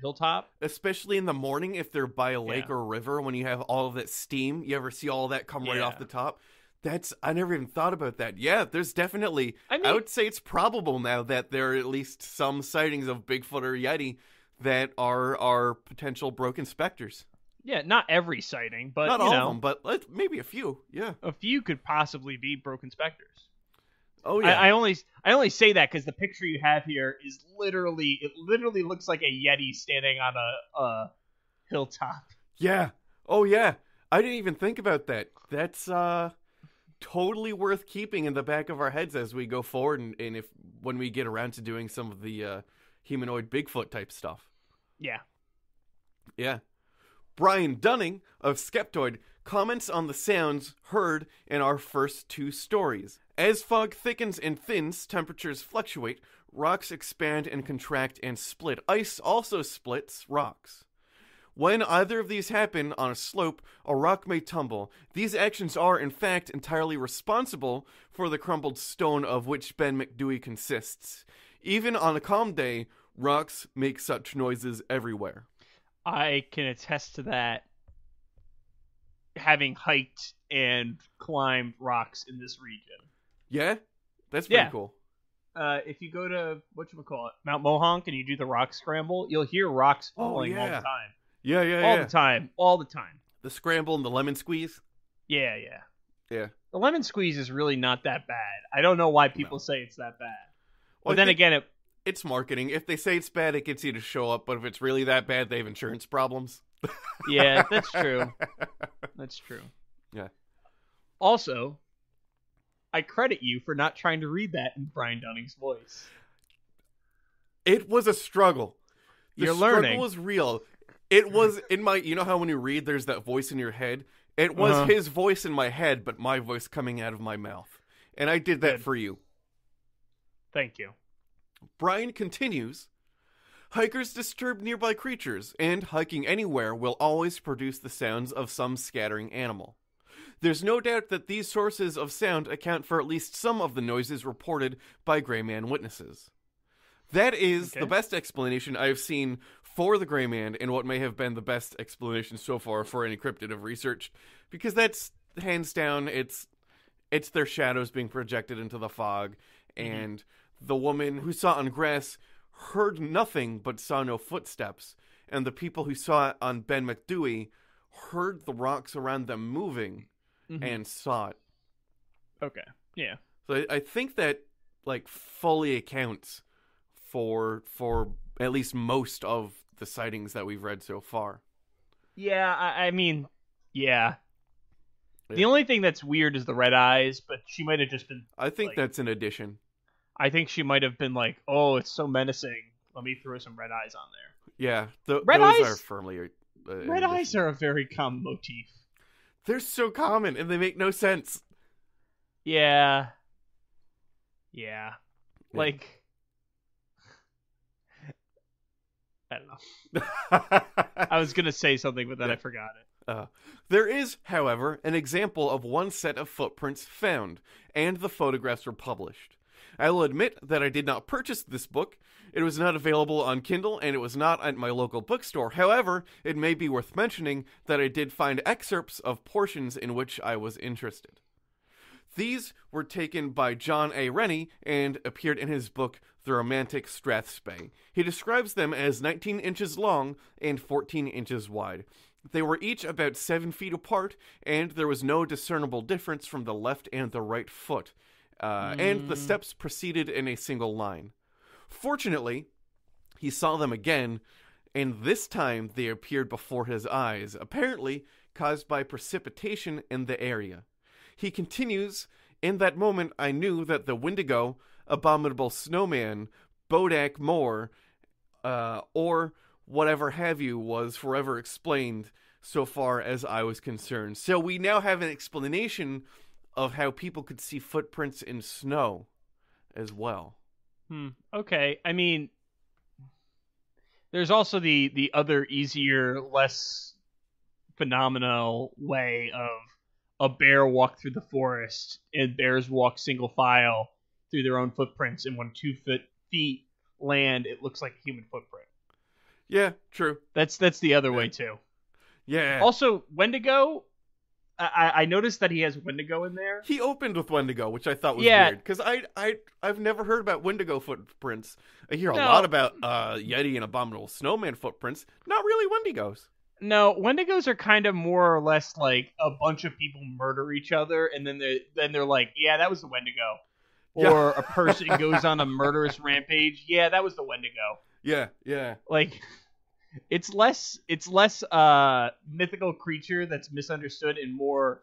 hilltop, especially in the morning if they're by a lake or river, when you have all of that steam, you ever see all of that come right off the top. That's I never even thought about that. Yeah, there's definitely... I would say it's probable now that there are at least some sightings of Bigfoot or Yeti that are potential broken specters. Yeah, not every sighting, but not all of them, but maybe a few. Yeah, a few could possibly be broken specters. Oh yeah, I only say that because the picture you have here is literally looks like a yeti standing on a hilltop. Yeah. Oh yeah. I didn't even think about that. That's totally worth keeping in the back of our heads as we go forward, and if when we get around to doing some of the humanoid Bigfoot type stuff. Yeah. Yeah. Brian Dunning of Skeptoid comments on the sounds heard in our first two stories. As fog thickens and thins, temperatures fluctuate, rocks expand and contract and split. Ice also splits rocks. When either of these happen on a slope, a rock may tumble. These actions are, in fact, entirely responsible for the crumbled stone of which Ben Macdui consists. Even on a calm day, rocks make such noises everywhere. I can attest to that, having hiked and climbed rocks in this region. Yeah? That's pretty cool. If you go to, whatchamacallit, Mount Mohonk and you do the rock scramble, you'll hear rocks falling all the time. All the time. The scramble and the lemon squeeze? Yeah. The lemon squeeze is really not that bad. I don't know why people say it's that bad. Well, but then again, it's marketing. If they say it's bad, it gets you to show up. But if it's really that bad, they have insurance problems. Yeah, that's true. Yeah. Also, I credit you for not trying to read that in Brian Dunning's voice. It was a struggle. The struggle was real. It was in my, you know how when you read, there's that voice in your head? It was his voice in my head, but my voice coming out of my mouth. And I did that for you. Thank you. Brian continues, hikers disturb nearby creatures, and hiking anywhere will always produce the sounds of some scattering animal. There's no doubt that these sources of sound account for at least some of the noises reported by Gray Man witnesses. That is the best explanation I've seen for the Gray Man, and what may have been the best explanation so far for any cryptid I've researched, because that's hands down, it's their shadows being projected into the fog, and the woman who saw it on grass heard nothing but saw no footsteps, and the people who saw it on Ben Macdui heard the rocks around them moving and saw it. Okay, yeah. So I think that fully accounts for at least most of the sightings that we've read so far. Yeah, I mean, yeah. The only thing that's weird is the red eyes, but she might have just been... I think that's an addition. I think she might have been like, oh, it's so menacing. Let me throw some red eyes on there. Yeah, those are firmly... red eyes are a very common motif. They're so common, and they make no sense. Yeah. I don't know. I was going to say something, but then I forgot it. There is, however, an example of one set of footprints found, and the photographs were published. I will admit that I did not purchase this book. It was not available on Kindle, and it was not at my local bookstore. However, it may be worth mentioning that I did find excerpts of portions in which I was interested. These were taken by John A. Rennie and appeared in his book, The Romantic Strathspey. He describes them as 19 inches long and 14 inches wide. They were each about 7 feet apart, and there was no discernible difference from the left and the right foot. And the steps proceeded in a single line. Fortunately, he saw them again, and this time they appeared before his eyes, apparently caused by precipitation in the area. He continues, in that moment I knew that the Wendigo, Abominable Snowman, Bodak Moor, or whatever have you was forever explained so far as I was concerned. So we now have an explanation of how people could see footprints in snow as well. Okay, I mean, there's also the other easier, less phenomenal way of a bear walked through the forest, and bears walk single file through their own footprints, and when 2 feet land, it looks like a human footprint. Yeah, true. That's the other way, too. Yeah. Also, Wendigo, I noticed that he has Wendigo in there. He opened with Wendigo, which I thought was weird, because I've never heard about Wendigo footprints. I hear a lot about Yeti and Abominable Snowman footprints, not really Wendigos. No, Wendigos are kind of more or less like a bunch of people murder each other, and then they're like, yeah, that was the Wendigo. Or a person goes on a murderous rampage. Yeah, that was the Wendigo. Yeah, yeah. Like, it's less mythical creature that's misunderstood and more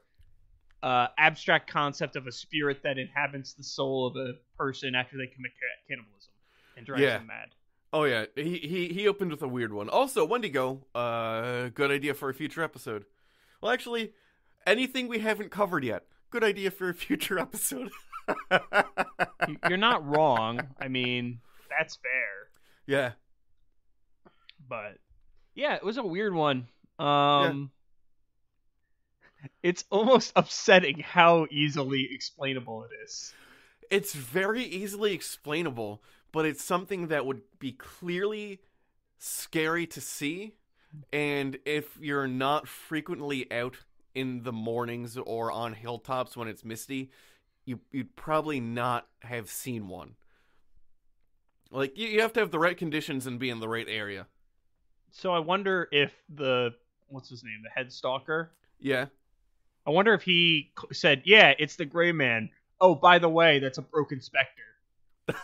abstract concept of a spirit that inhabits the soul of a person after they commit cannibalism and drives them mad. Oh, yeah. He opened with a weird one. Also, Wendigo, good idea for a future episode. Well, actually, anything we haven't covered yet, good idea for a future episode. You're not wrong. I mean, that's fair. Yeah. But, yeah, it was a weird one. Yeah. It's almost upsetting how easily explainable it is. It's very easily explainable. But it's something that would be clearly scary to see. And if you're not frequently out in the mornings or on hilltops when it's misty, you'd probably not have seen one. Like, you have to have the right conditions and be in the right area. So I wonder if what's his name, the head stalker? Yeah. I wonder if he said, yeah, it's the gray man. Oh, by the way, that's a broken spectre.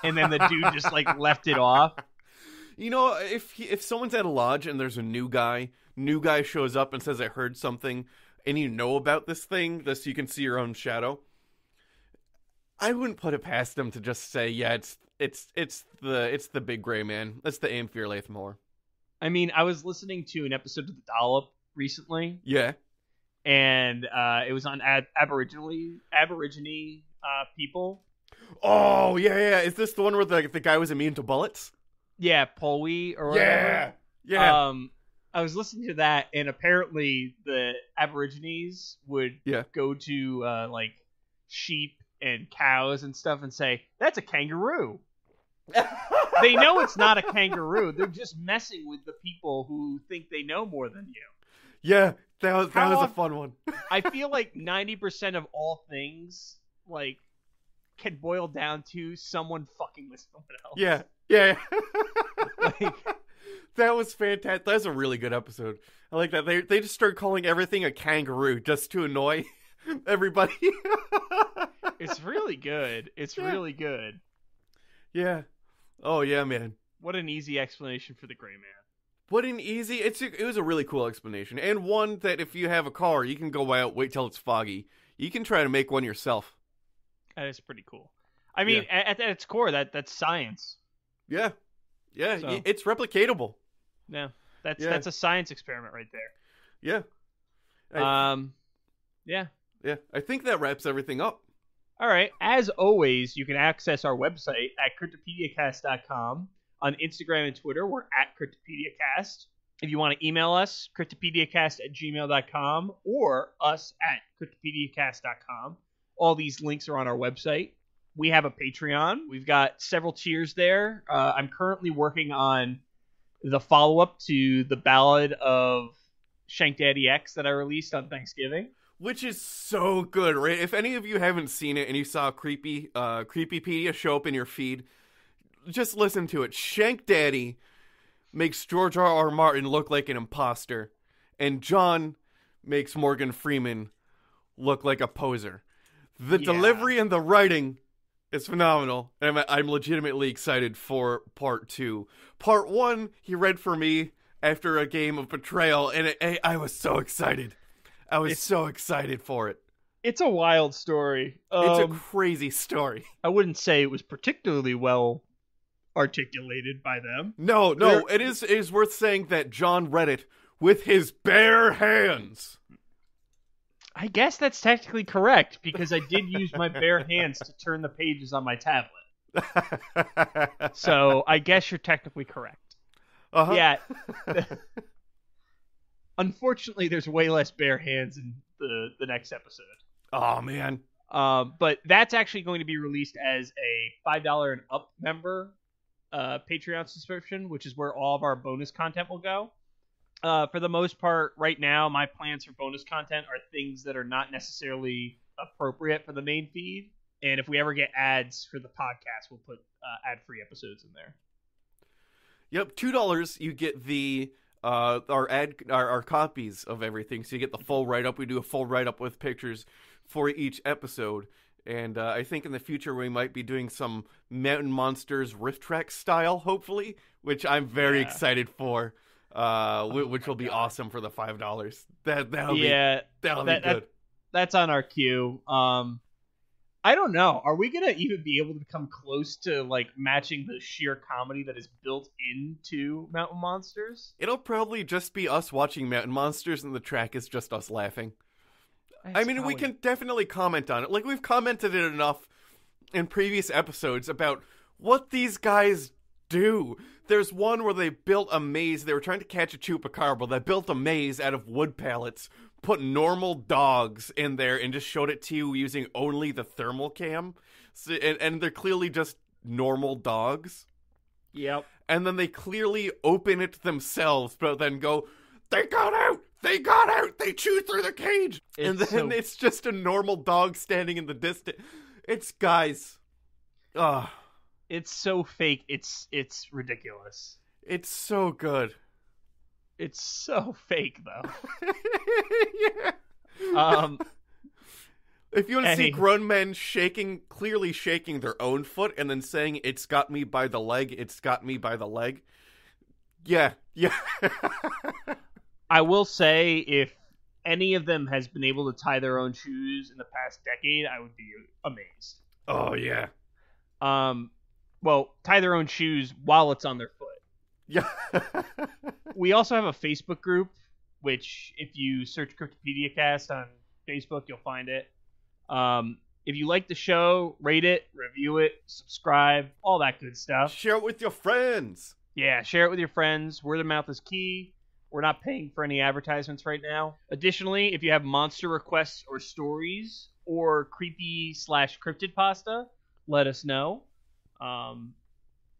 And then the dude just, like, left it off. You know, if someone's at a lodge and there's a new guy shows up and says, I heard something, and you know about this thing, this you can see your own shadow, I wouldn't put it past him to just say, yeah, it's the big gray man. That's the Am Fear Liath Mòr. I mean, I was listening to an episode of The Dollop recently. Yeah. And it was on Aborigine people. Oh, yeah. Is this the one where the guy was immune to bullets? Yeah, Polwee or whatever. Yeah. I was listening to that, and apparently the Aborigines would go to, like, sheep and cows and stuff and say, that's a kangaroo. They know it's not a kangaroo. They're just messing with the people who think they know more than you. Yeah, that was a fun one. I feel like 90% of all things, like, can boil down to someone fucking with someone else. Yeah. Like, that was fantastic. That's a really good episode. I like that. They just start calling everything a kangaroo just to annoy everybody. It's really good. Really good. Yeah. Oh yeah, man. What an easy explanation for the gray man. It was a really cool explanation, and one that if you have a car, you can go out, wait till it's foggy. You can try to make one yourself. That is pretty cool. I mean, at its core, that's science. Yeah. Yeah, so. It's replicatable. Yeah. That's a science experiment right there. Yeah. Yeah. Yeah, I think that wraps everything up. All right. As always, you can access our website at cryptopediacast.com. On Instagram and Twitter, we're at cryptopediacast. If you want to email us, cryptopediacast@gmail.com or us at cryptopediacast.com. All these links are on our website. We have a Patreon. We've got several tiers there. I'm currently working on the follow-up to the Ballad of Shank Daddy X that I released on Thanksgiving. Which is so good, right? If any of you haven't seen it and you saw Creepypedia show up in your feed, just listen to it. Shank Daddy makes George R.R. Martin look like an imposter, and John makes Morgan Freeman look like a poser. The delivery and the writing is phenomenal. And I'm legitimately excited for part two. Part one, he read for me after a game of Betrayal, and I was so excited. So excited for it. It's a wild story. It's a crazy story. I wouldn't say it was particularly well articulated by them. No, it is worth saying that John read it with his bare hands. I guess that's technically correct, because I did use my bare hands to turn the pages on my tablet. So I guess you're technically correct. Uh-huh. Yeah. Unfortunately, there's way less bare hands in the next episode. Oh, man. But that's actually going to be released as a $5 and up member Patreon subscription, which is where all of our bonus content will go. For the most part, right now, my plans for bonus content are things that are not necessarily appropriate for the main feed. And if we ever get ads for the podcast, we'll put ad-free episodes in there. Yep, $2, you get the our copies of everything, so you get the full write-up. We do a full write-up with pictures for each episode. And I think in the future we might be doing some Mountain Monsters riff track style, hopefully, which I'm very excited for, which will be awesome for the $5. That'll be good. That's on our queue. I don't know. Are we gonna even be able to come close to like matching the sheer comedy that is built into Mountain Monsters? It'll probably just be us watching Mountain Monsters, and the track is just us laughing. I mean, we can definitely comment on it. Like, we've commented it enough in previous episodes about what these guys do. There's one where they built a maze. They were trying to catch a chupacabra. They built a maze out of wood pallets, put normal dogs in there, and just showed it to you using only the thermal cam. So, and they're clearly just normal dogs. Yep. And then they clearly open it themselves, but then go, "They got out! They got out! They chewed through the cage!" It's just a normal dog standing in the distance. It's guys. Ugh. It's so fake. It's ridiculous. It's so good. It's so fake, though. Yeah. If you want to see grown men clearly shaking their own foot and then saying, "It's got me by the leg, it's got me by the leg." Yeah. Yeah. I will say, if any of them has been able to tie their own shoes in the past decade, I would be amazed. Oh, yeah. Well, tie their own shoes while it's on their foot. Yeah. We also have a Facebook group, which if you search Cryptopedia Cast on Facebook, you'll find it. If you like the show, rate it, review it, subscribe, all that good stuff. Share it with your friends. Yeah, share it with your friends. Word of mouth is key. We're not paying for any advertisements right now. Additionally, if you have monster requests or stories or creepy/cryptid pasta, let us know.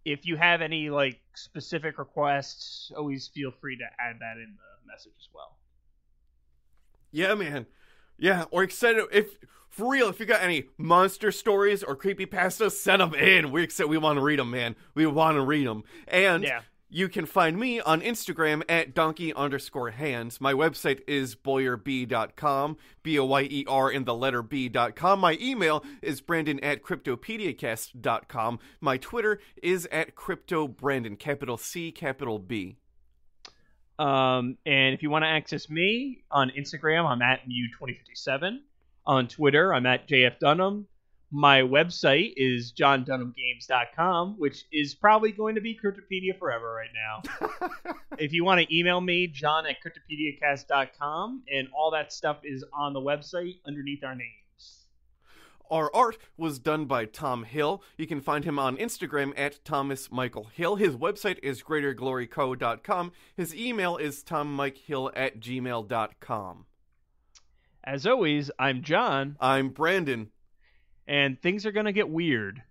If you have any like specific requests, always feel free to add that in the message as well. Yeah, man. Yeah, we're excited. If you got any monster stories or creepy pasta, send them in. We want to read them, man. We want to read them. And yeah. You can find me on Instagram at donkey_hands. My website is boyerb.com, BOYER in the letter B.com. My email is brandon@cryptopediacast.com. My Twitter is @CryptoBrandon, capital C, capital B. And if you want to access me on Instagram, I'm at Mew2057. On Twitter, I'm at JF Dunham. My website is johndunhamgames.com, which is probably going to be Cryptopedia forever right now. If you want to email me, john@cryptopediacast.com, and all that stuff is on the website underneath our names. Our art was done by Tom Hill. You can find him on Instagram at thomasmichaelhill. His website is greatergloryco.com. His email is tommikehill@gmail.com. As always, I'm John. I'm Brandon. And things are going to get weird.